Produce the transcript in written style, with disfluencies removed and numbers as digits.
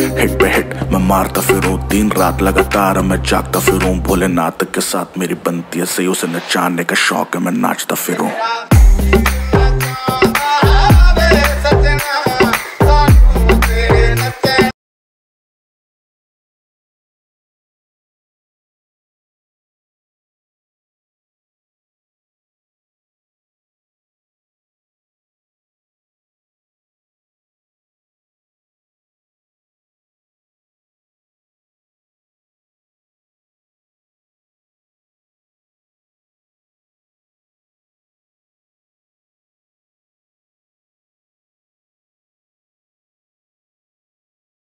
Hit पे hit मैं मारता फिरूं दिन रात लगातार, मैं जागता फिरूं भोलेनाथ के साथ। मेरी बनती है सही उसे नचाने का शौक है, मैं नाचता फिरूं।